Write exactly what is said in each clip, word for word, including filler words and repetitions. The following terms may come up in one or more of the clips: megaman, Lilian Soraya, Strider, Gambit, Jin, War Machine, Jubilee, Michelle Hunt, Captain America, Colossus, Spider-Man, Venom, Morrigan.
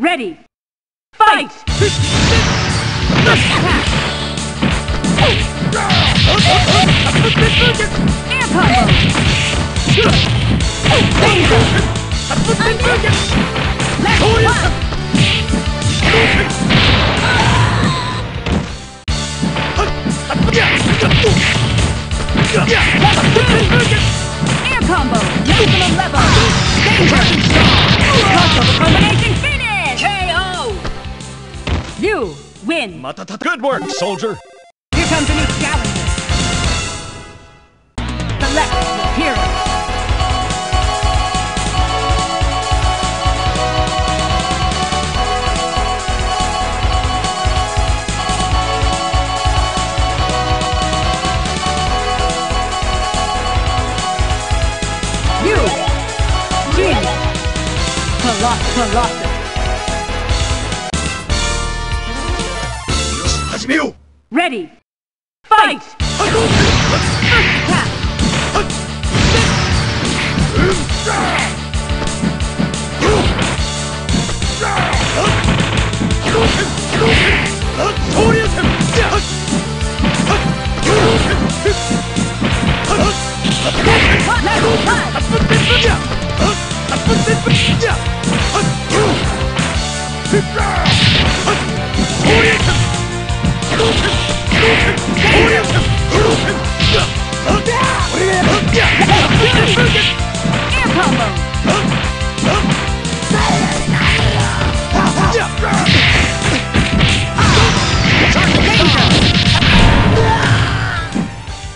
Ready. Fight! Air combo! Maximum level! Combination finish! K O! You win! Good work, soldier! Here comes a new challenger! Select your hero! Colossus. New. Ready. Fight. Air combo.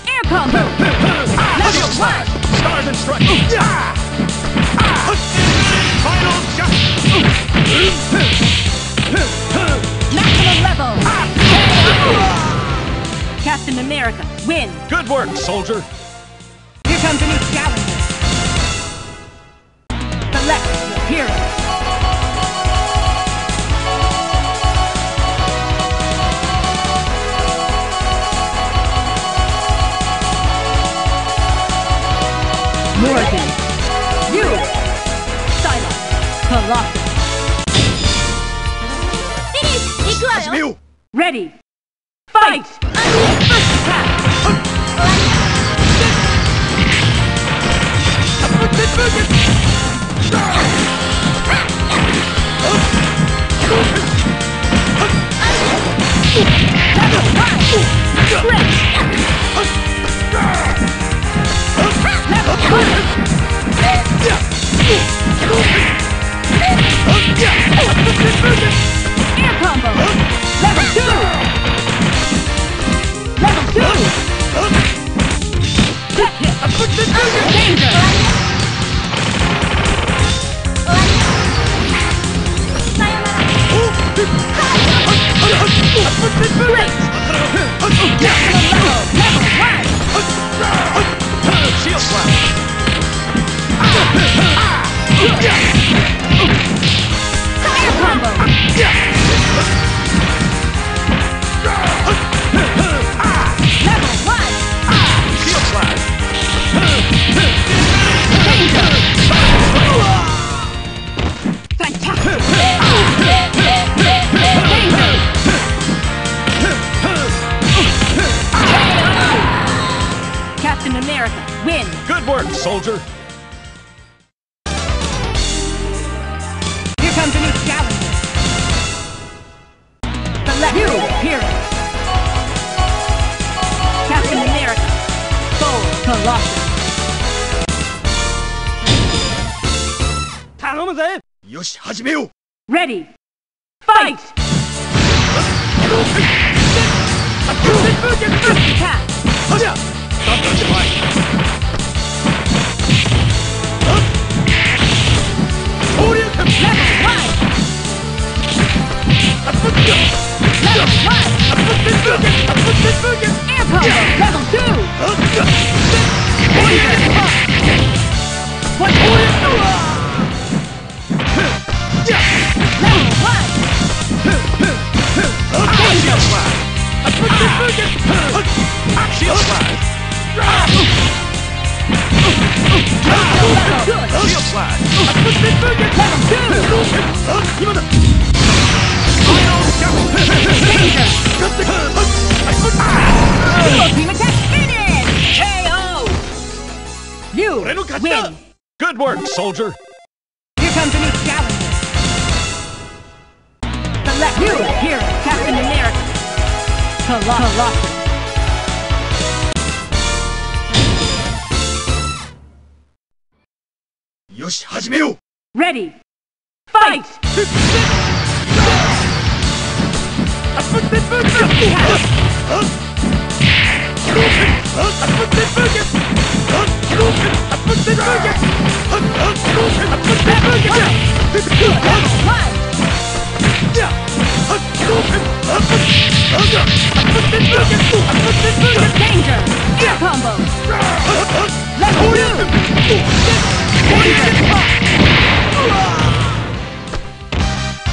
Air combo. Level one. Stars and stripes. Final shot! Maximum level! Captain America, win! Good work, soldier! Here comes a new challenger! Select your hero! Morrigan! You! Finish! Ready! Fight! First attack! Level Air combo! Level two! Level two! Danger! Great! Maximum level! Level one! Shield slap! Ah! Combo. Level one. Shield slide. Fantastic. Captain America, win. Good work, soldier. Ready! Fight! First attack! Level one! Air combo! Level two! Axial slide! Axial slide! You win! Good work, soldier! Here comes a new galaxy! Select you! Here, Captain America! Colossus! Yoshi, hajimeyou! Ready! Fight! Danger! Air combo! Let's do!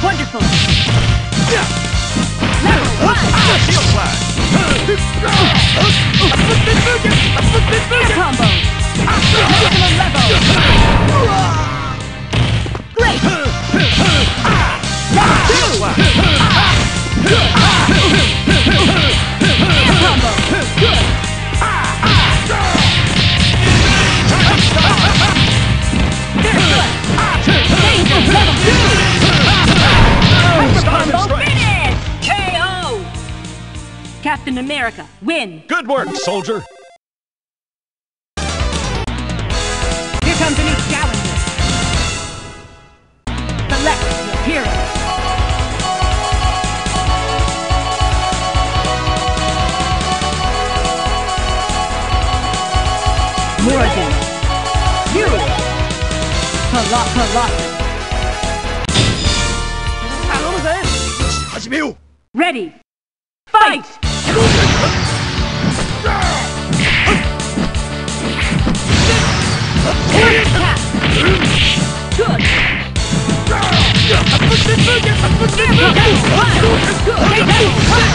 Wonderful! Level one! Shield flash! Air combo! Optimal level! Great! Shield flash! Air combo! Good! K O! Captain America, win! Good work, soldier! Here comes a new challenger! Select your hero! Morrigan! You! Colossus! Ready! Fight! Good! Great! Good! Good! Good! Level one!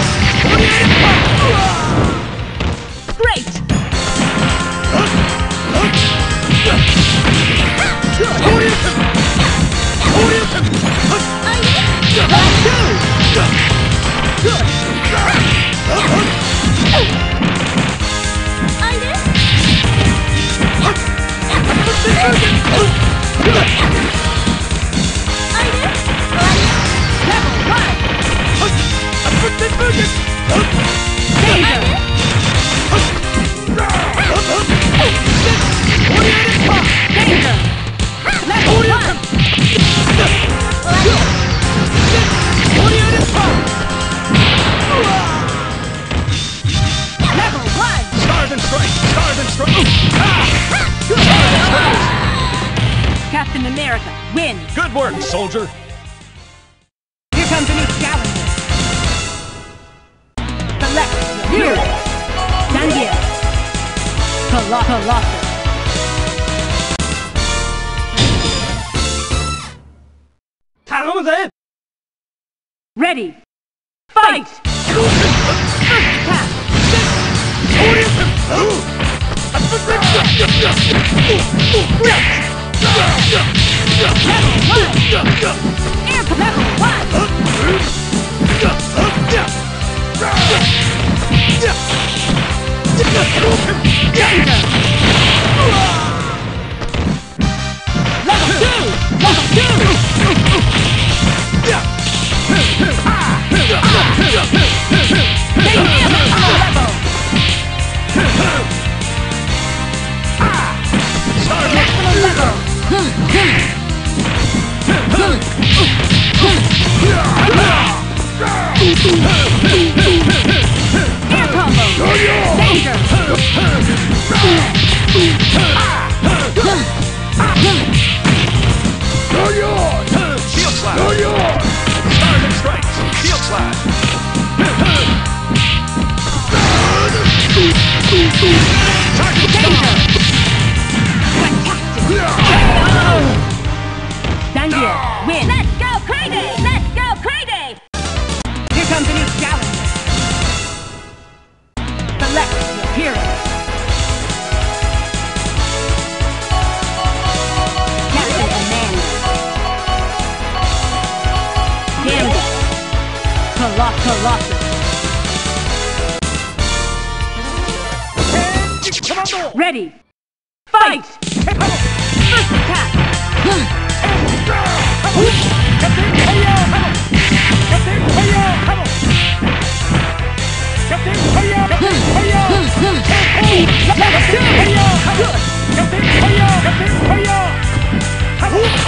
Stars and stripes! Stars and stripes! Captain America, win! Good work, soldier! Here comes a new challenger! Select hero! Daniel! Colossus! Colossus! Ready! Fight! Level two! Air combo! Danger! Shield flash! Stars and stripes! Shield flash! Danger! Down here! Win! Let's go crazy! Let's go crazy! Here comes a new challenger! Select your hero! Captain America! Colossus. Ready. Fight. First attack. Captain K O. Captain K O. Captain K O. Captain K O. Captain K O. Captain K O. Captain K O.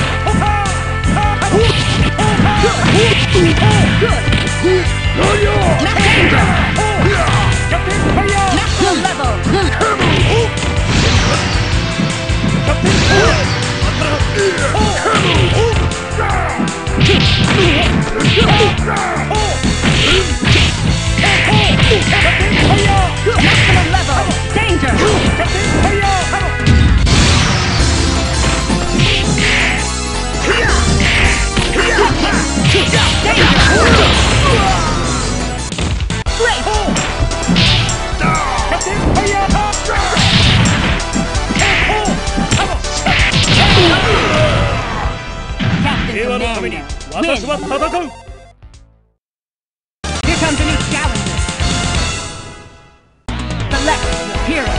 Here comes a new challenger. Select your hero.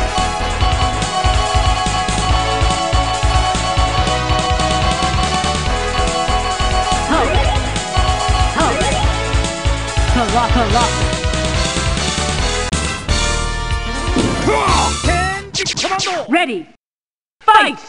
Ho! Ho! Karaka Rock. Ready. Fight!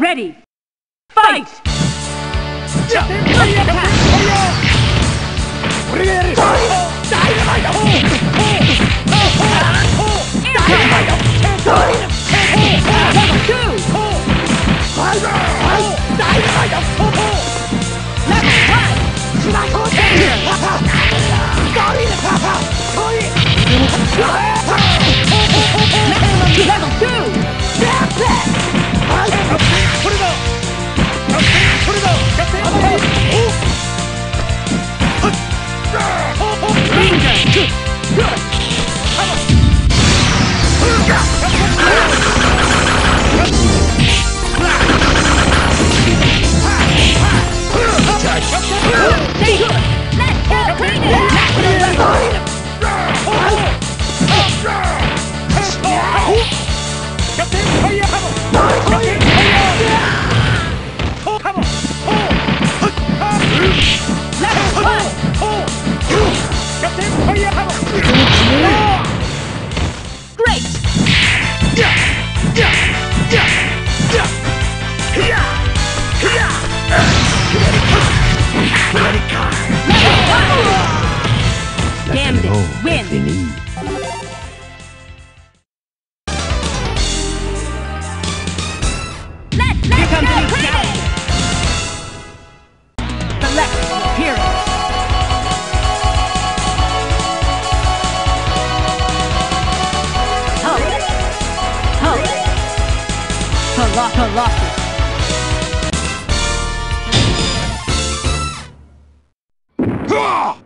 Ready. Fight. Level two. Good!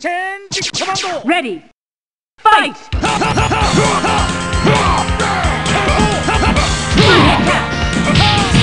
Change commando! Ready! Fight! Captain America,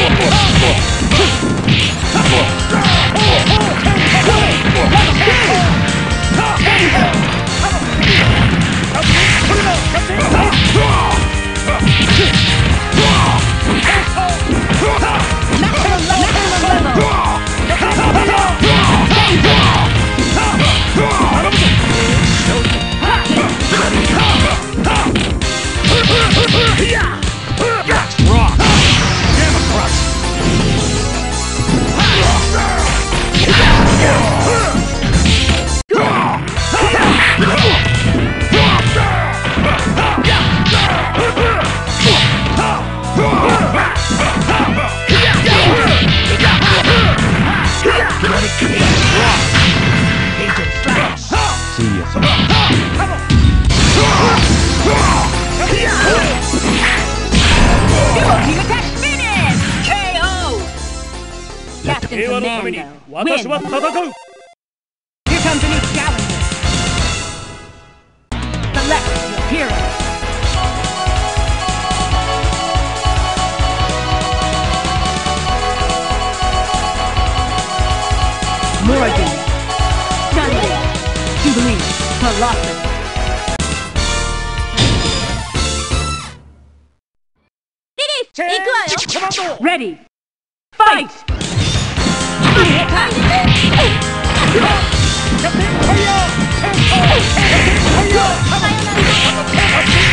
win! Here comes a new galaxy! Select your hero! Morrigan, Strider, Jubilee, Colossus. Ready! Fight! Captain America, win! Here comes a new challenger!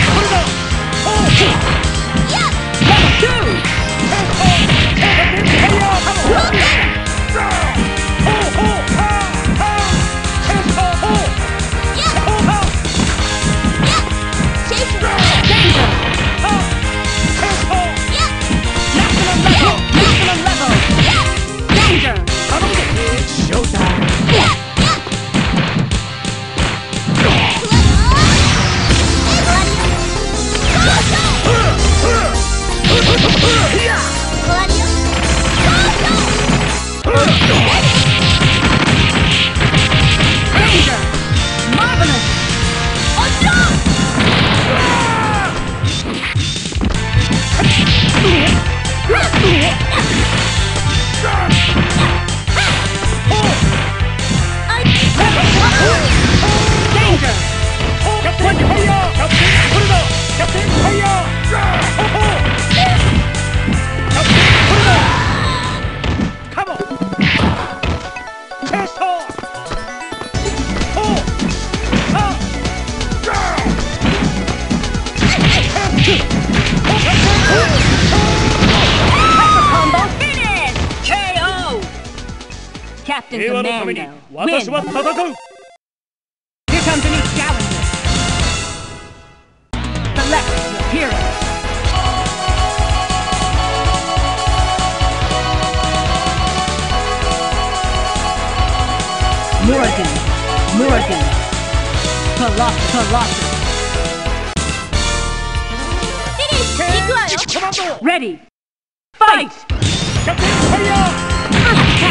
Select your hero! Morrigan, Morrigan, Colossus, Colossus! Ready! Fight!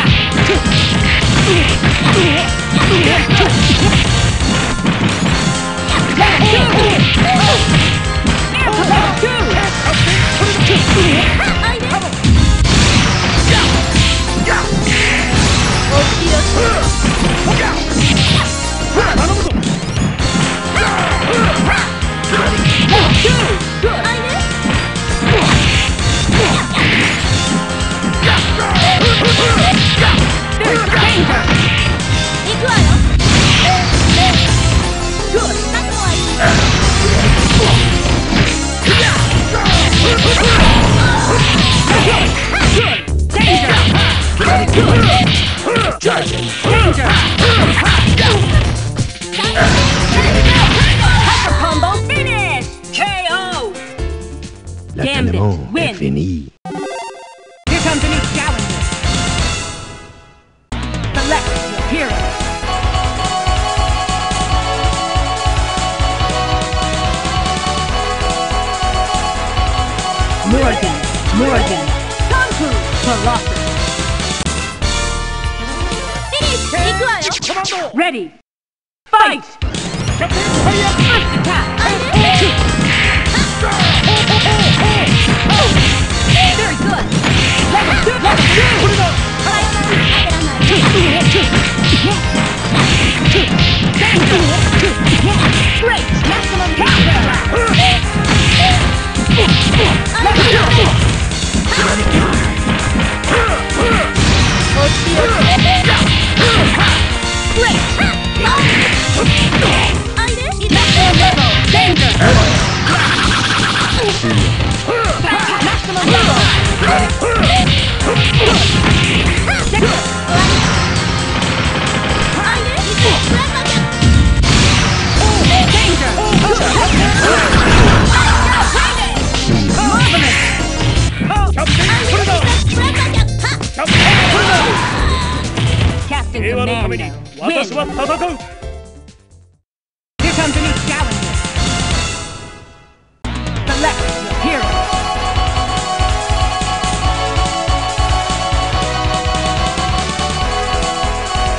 Gambit, win! F N E. Here comes a new challenger! Select your hero! Morrigan, Morrigan, Conquer, Colossus! Ready! fight! Prepare for your first attack! Very good! Let's do it! Let's do it! Put it up! Great! Maximum power! Let's do it! Great! Under electro level danger. Maximum level. Under electro danger. Marvelous. Captain America. Win.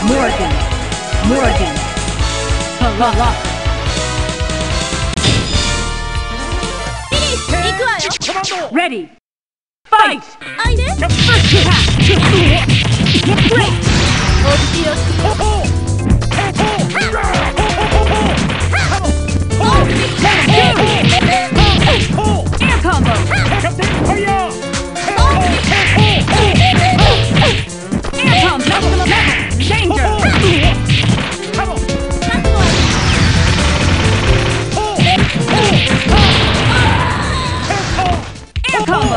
Morrigan, Morrigan, Colossus. Finish! Ready! Fight! Under! The first attack! Great! Air combo! Air combo! Maximum level! Danger! Come on! Air combo!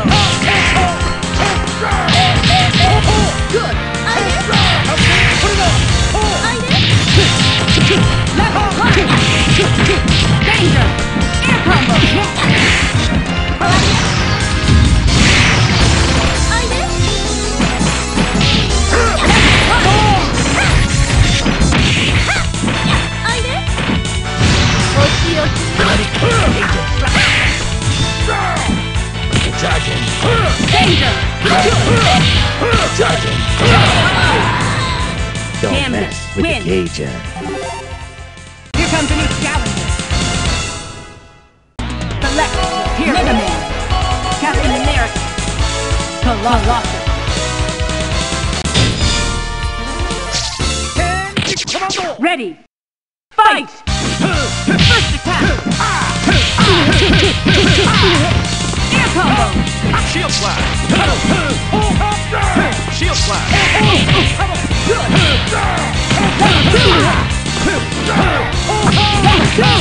Good! Danger! Air combo! Danger! Charging! Don't Gambit. Mess with Win. The Gager. Here comes a new challenger. Select here. Mega Man. Captain America. Colossus. Ready. Fight! First attack! Air combo! Shield flash! Shield flash! Shield flash! Danger! Level! Level! Good! Maximum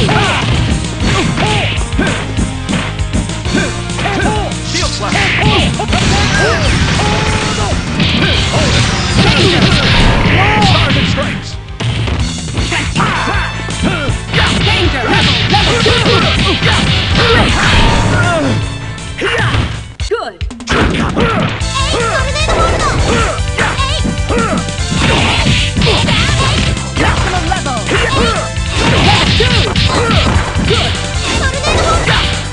level! Good!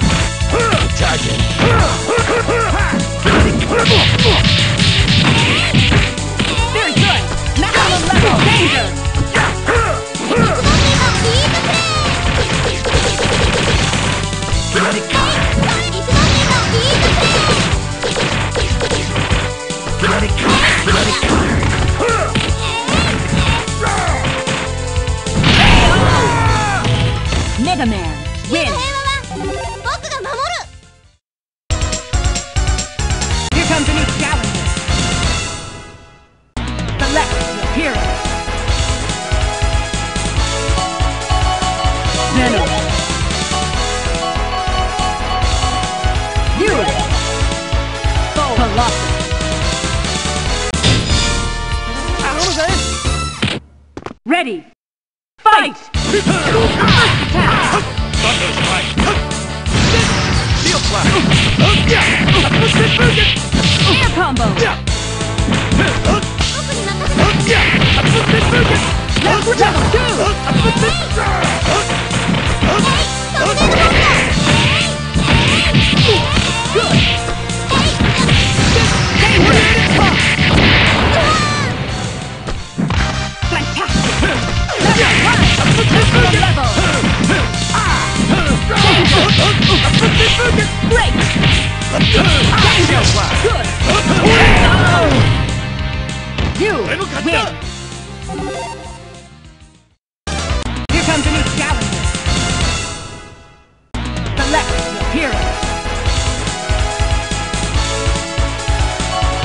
Target! Very good! Maximum level! Danger! Mega Man, win! Here comes a new challenger. Select your hero. Venom. Hero. Colossus. Ready! Fight! First attack! Thunder strike! Shield flash! Air combo! Good! Fantastic! Yeah. win! Here comes a new challenger! Select your hero!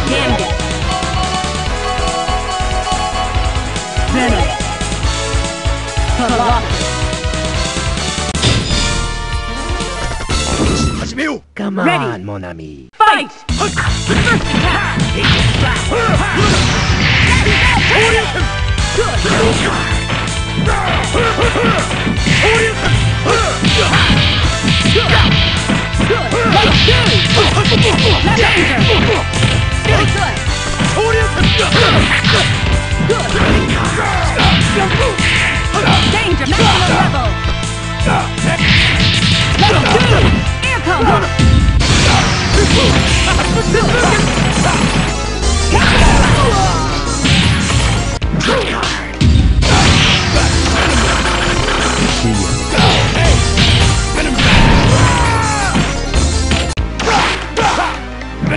Gambit! Venom! Colossus! Come on, ready, mon ami! Fight! First attack! Take it back! Danger, maximum level! Level two! Air cover! Go! Hey!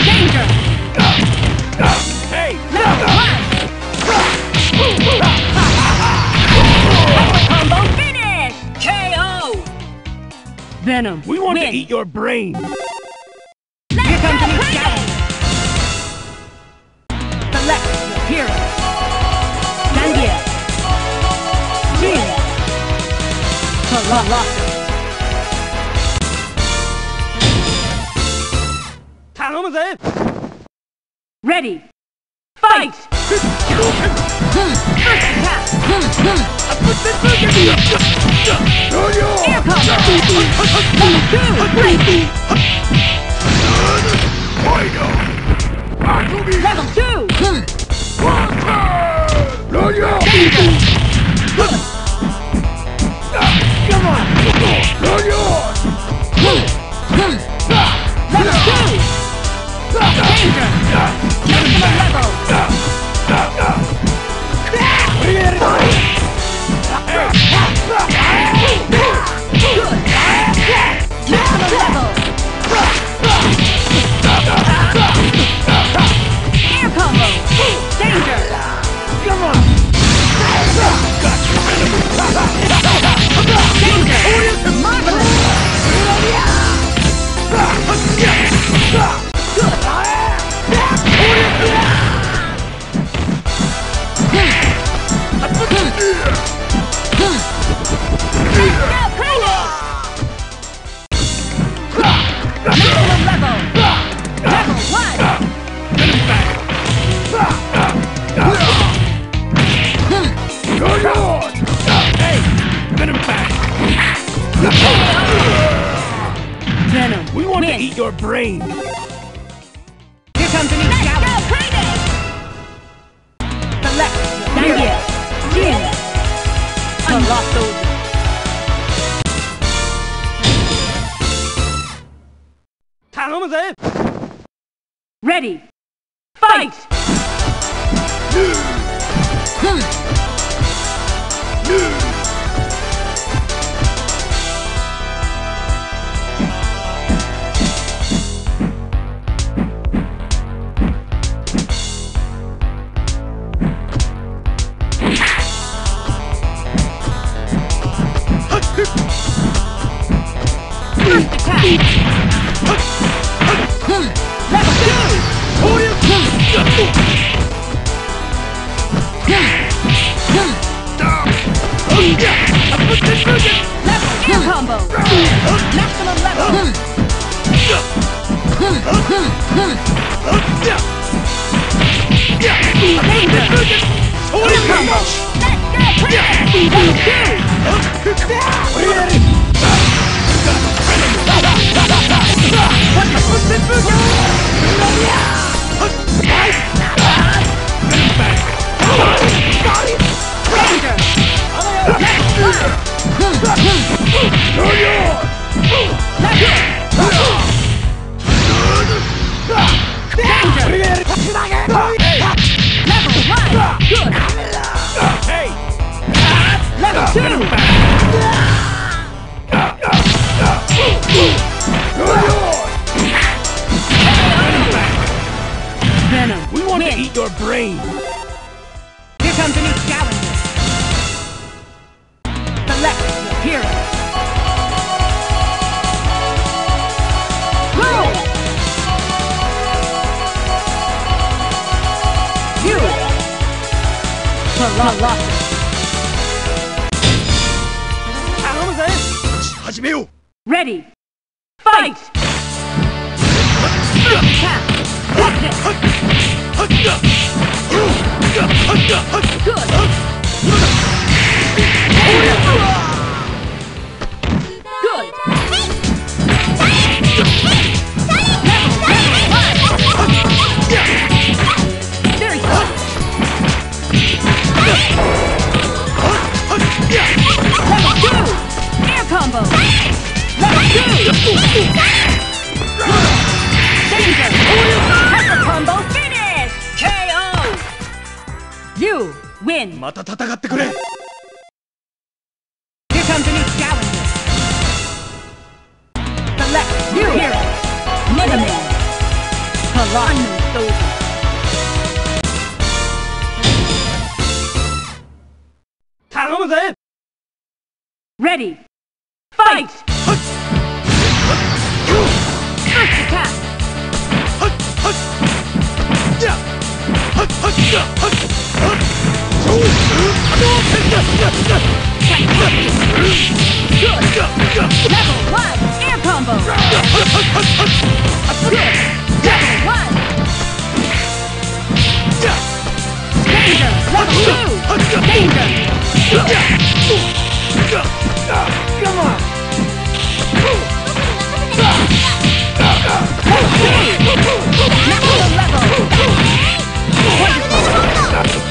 Danger! Hey! Level one! Hyper combo finish! K O! Venom, we want win. To eat your brain! Let's Here comes go, the challenge! Select your hero! Ready! Fight! Level two! Come on! You're yours! Level two! Danger! Maximum level! Maximum level! Air combo! Danger! Come on! Danger! Marvelous! Maximum level! Level one! Hey! Venom back! Venom, we want win. To eat your brain! Here comes a new challenge! Select your hero! Jim! Colossus! Ready! Fight! Fight. Venom, we want win. To eat your brain! company challenges. Select your hero. Blue! You! Colossus. Ready! Fight! You win! Here comes a new challenger! Select new hero! Mega-Man! Colossus Soldier! Taromu! Ready! Fight! First attack! Yeah! Good! Level one! Air combo! Good! Level one! Danger! Level two! Danger! Come on! Level level! Wonderful!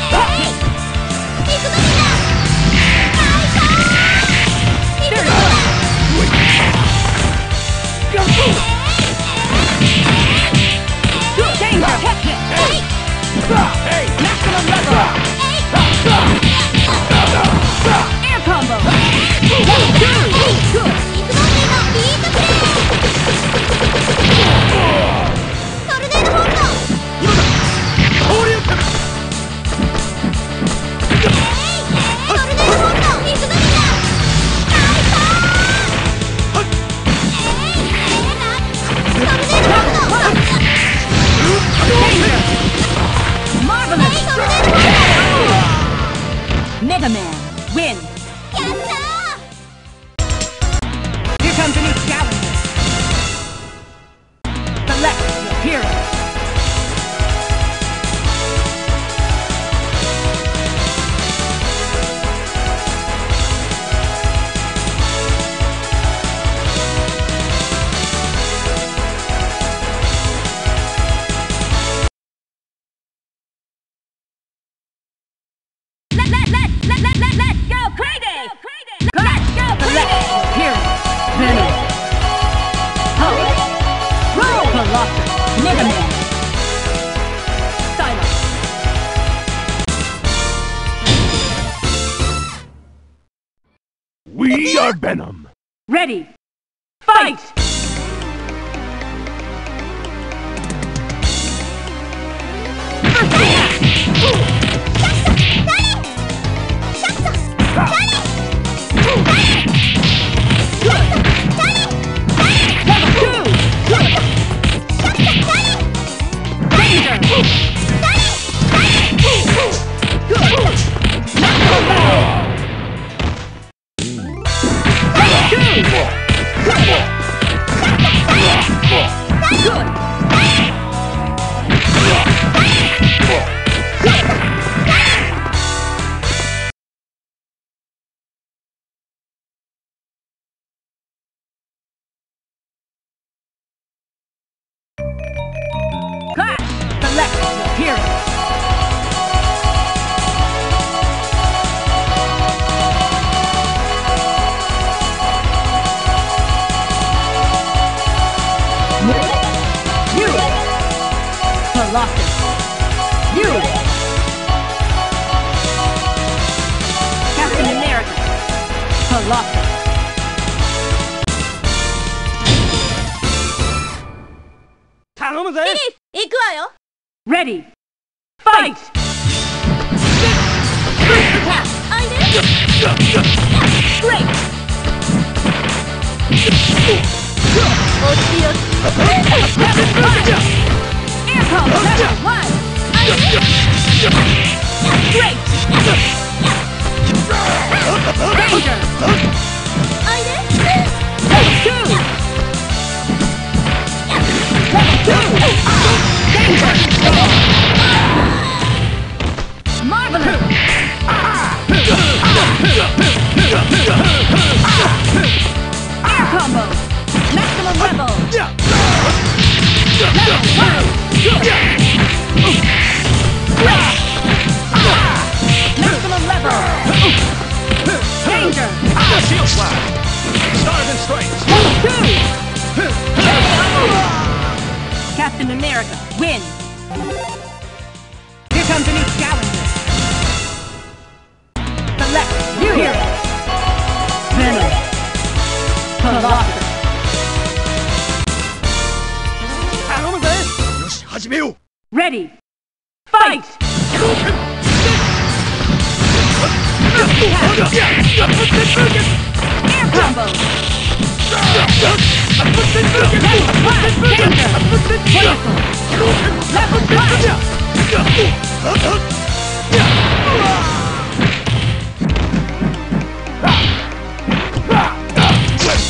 We are Venom! Ready! Fight! Captain America, Colossus. Ready, fight! Great! Air call level one! Great! Ranger! Two! Marvelous! Air combo! Maximum level! Level one! Maximum level! Danger! Shield slap! Stars and stripes! Two! Captain America wins! Here comes a new challenger! Select new hero! Venom! Colossus! Ready! Fight! Air combo! Level one! Danger!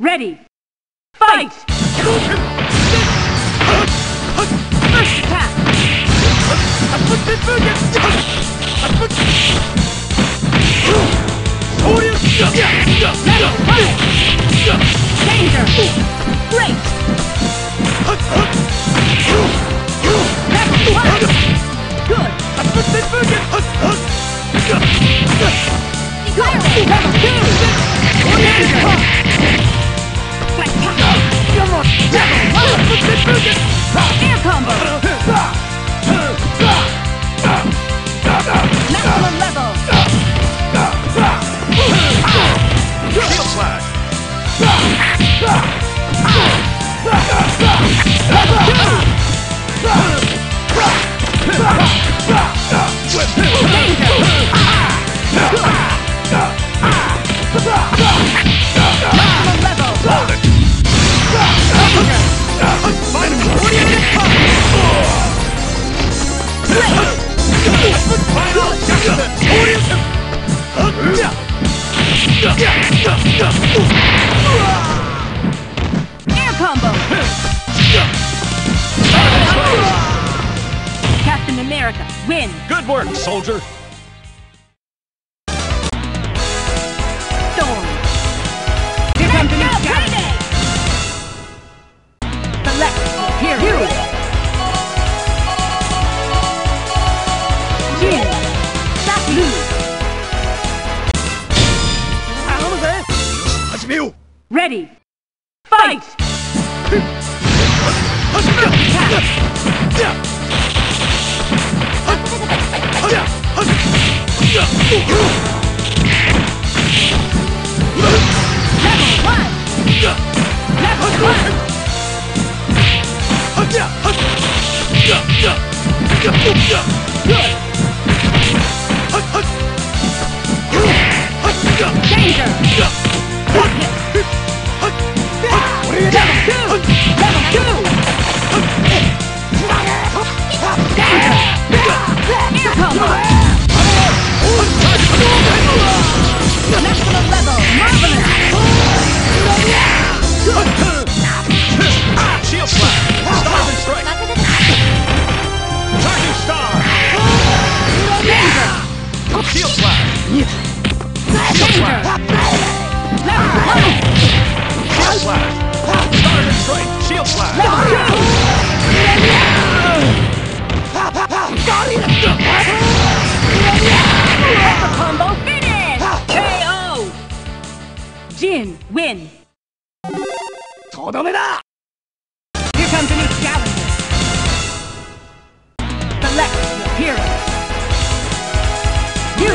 Ready, fight! First attack! Danger! Great! Good! Two! Like you're more devil! Air combo! Maximum level! Shield slash! Maximum level! Air combo! Captain America, win! Good work, soldier! Storm! Here comes the new captain! Ready, fight! Air combo! Jin, win! Todome da! Here comes a new challenger! Select your hero! You!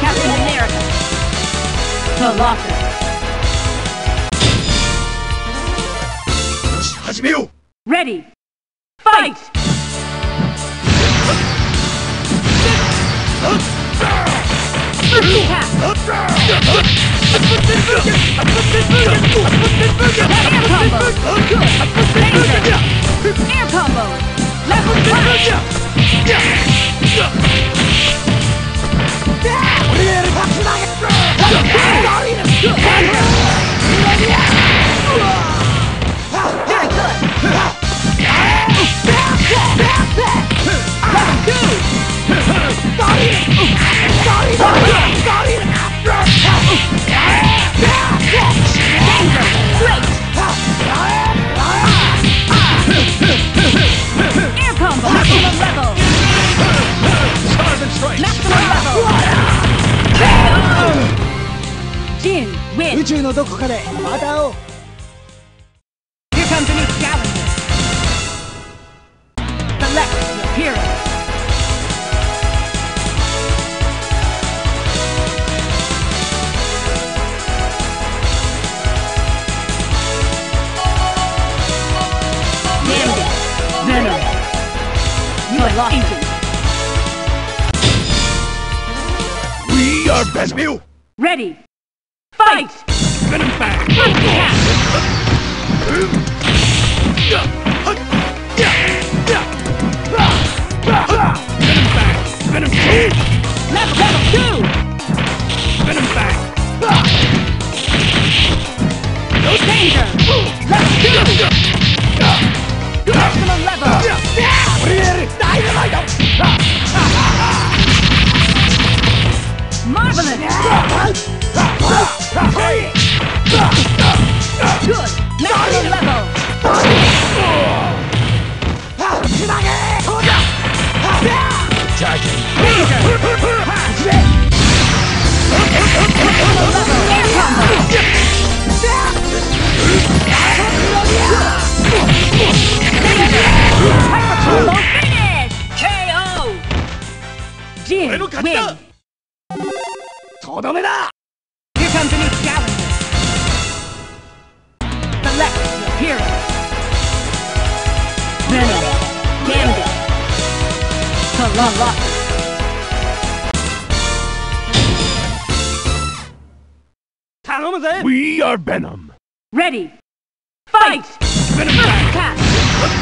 Captain America! Colossus! Ready! Fight! Fight. Air combo! Level flash! Very good! Level two! Great! Air combo! Maximum level! Stars and stripes! Maximum level! K O! Jin, win! Here comes a new challenger! Select your hero! Venom. You are lost. We are best meal. Ready. Fight. Venom back. Venom back. Venom two. Left level two. Venom back. No danger. Left two. Maximum level! Dynamite! Marvelous! Good! Maximum level! Attacking! Maximum level! Air combo! Good! Hyper-combo finish! K O! Jin, win! Todome da! Here comes a new challenger! Select your hero! Venom, Gambit, Colossus! We are Venom! Ready! Fight! Venom attack! Good!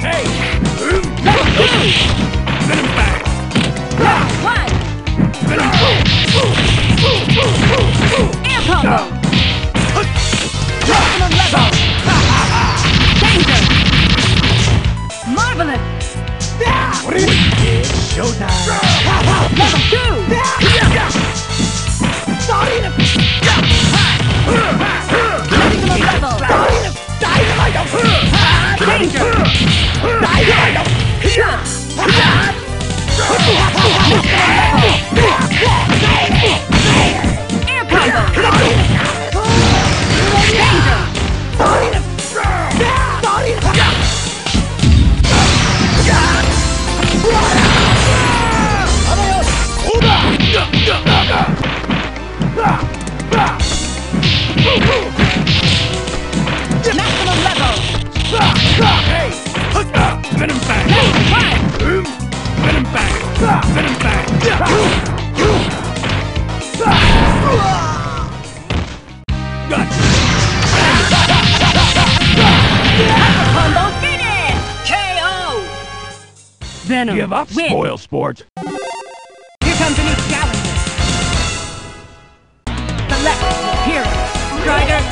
Hey! Let's go! Venom back! Round one! Venom two! Air combo! Maximum level! Danger! Marvelous! Showtime! Level two! Venom, give up, win. Spoil sport. Here comes a new challenger.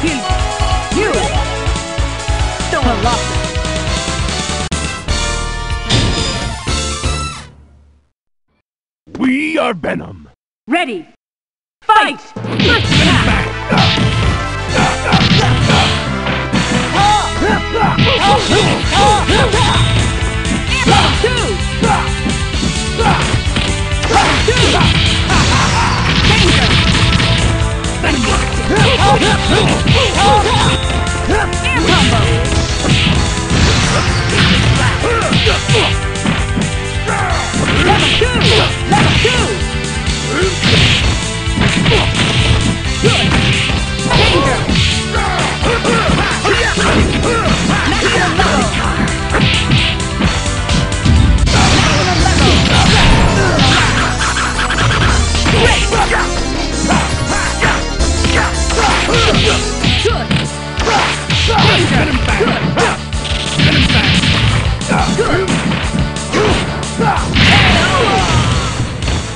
You, you don't have lost it. We are Venom. Ready. Fight! Let's back!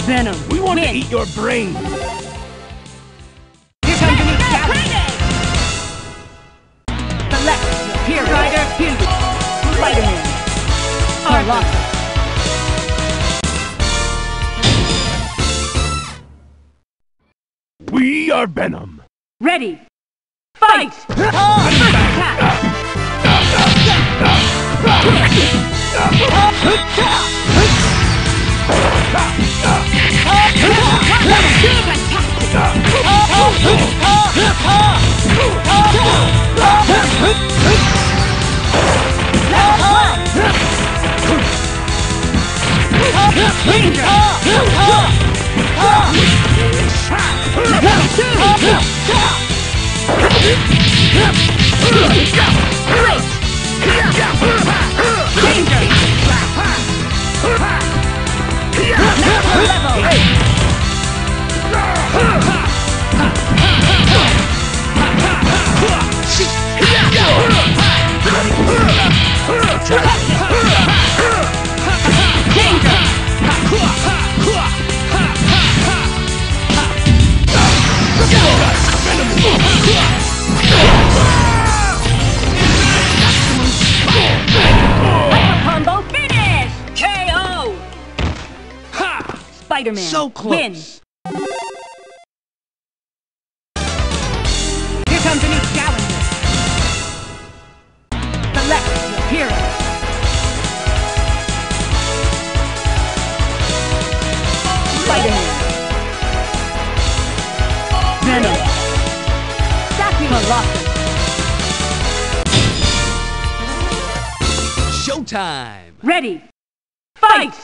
Venom, we want win. to eat your brain. Here comes the new Gambit. Select. Here, Strider. Here, Spider-Man. Colossus. We are Venom. Ready. Fight! Spider-Man. So close. Win. Here comes a new challenger. Select your hero. Spider-Man. Venom. Colossus. Showtime. Ready. Fight!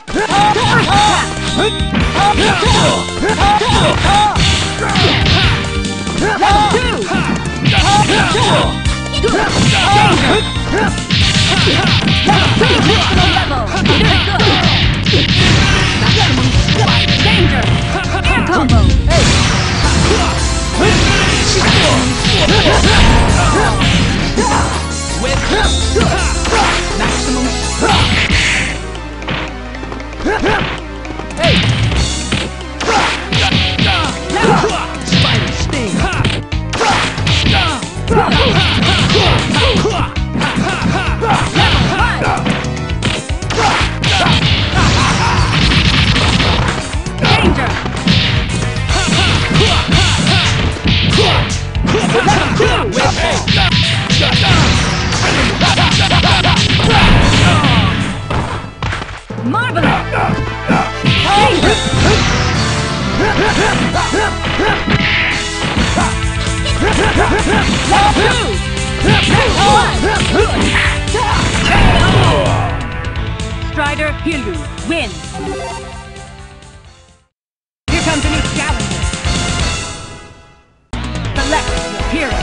Strider, heal you. Win. Here comes a new challenger. Select your hero.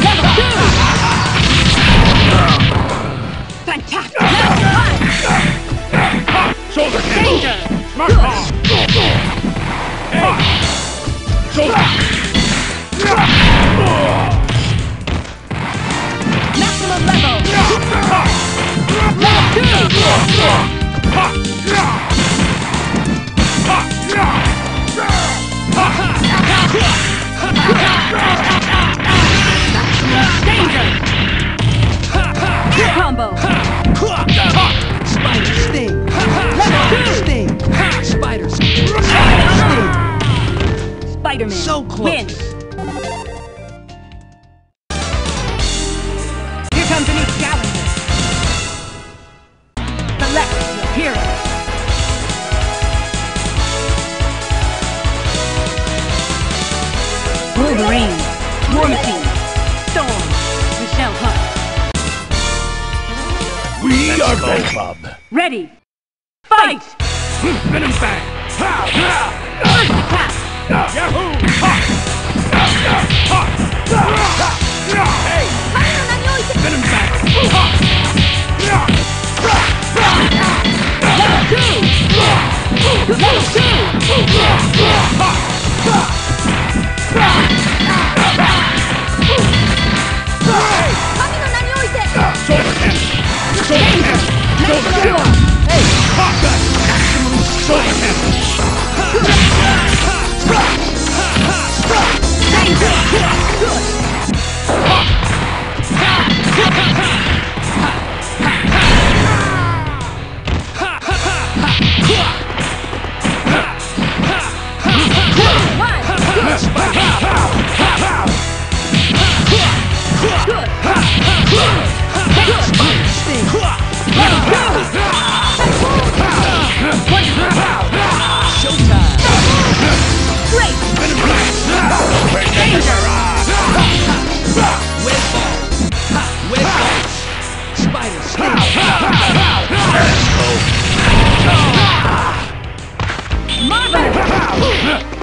Level two! Fantastic! Level one! Shoulder hit! Danger! Smart ball! Hey! Shoulder! Maximum level! Level two! Danger! Combo! Spider Sting! Level Sting! Spider Sting! Spider Sting! Spider-Man! So close! Win. Here comes a new challenger! Select your hero! Wolverine, War Machine, Storm, Michelle Hunt. We Let's are go, Club. Ready. Fight! Venom bang! First attack! Yahoo! Hey! Venom bang! Level two! Level two! Marvel!